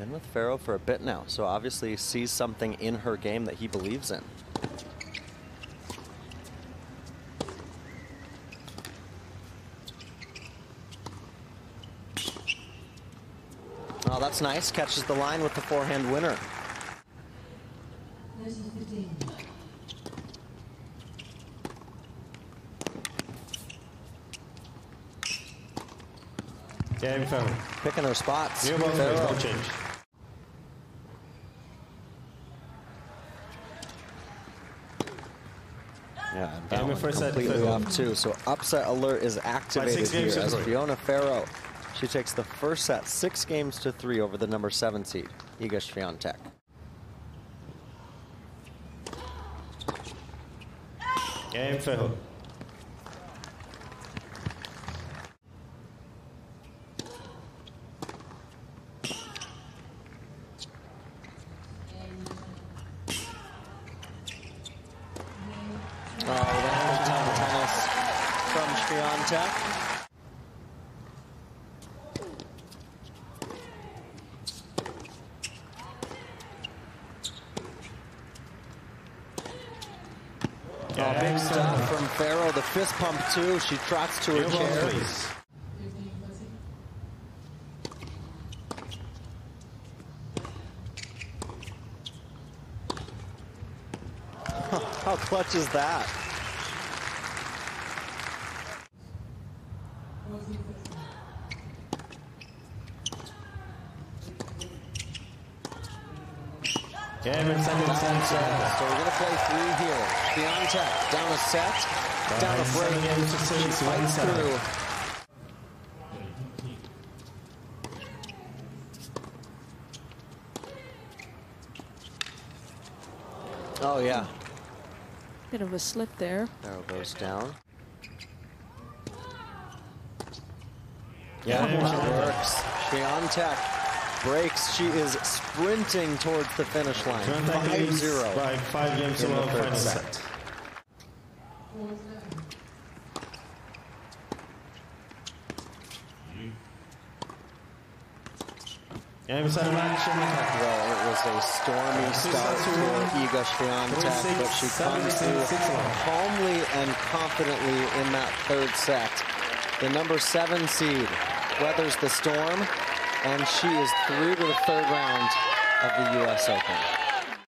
Been with Ferro for a bit now, so obviously sees something in her game that he believes in. Oh, that's nice. Catches the line with the forehand winner. Game Ferro. Picking her spots. New one, no change. Yeah, and that one completely off too. So upset alert is activated here as Fiona Ferro. She takes the first set 6 games to 3 over the #7 seed, Iga Swiatek. Game Ferro. Oh, that's the tennis from Swiatek. Oh, big stuff from Ferro. The fist pump, too. She trots to her chair. How clutch is that? So we're gonna play 3 here. Swiatek down a set, down a break. She fights through. Oh yeah. Bit of a slip there. Arrow goes down. Yeah, it works. Swiatek breaks. She is sprinting towards the finish line. 5-0. 5 games in the final set. Well, it was a stormy start for Iga Swiatek, but she comes through calmly and confidently in that 3rd set. The #7 seed weathers the storm, and she is through to the 3rd round of the US Open.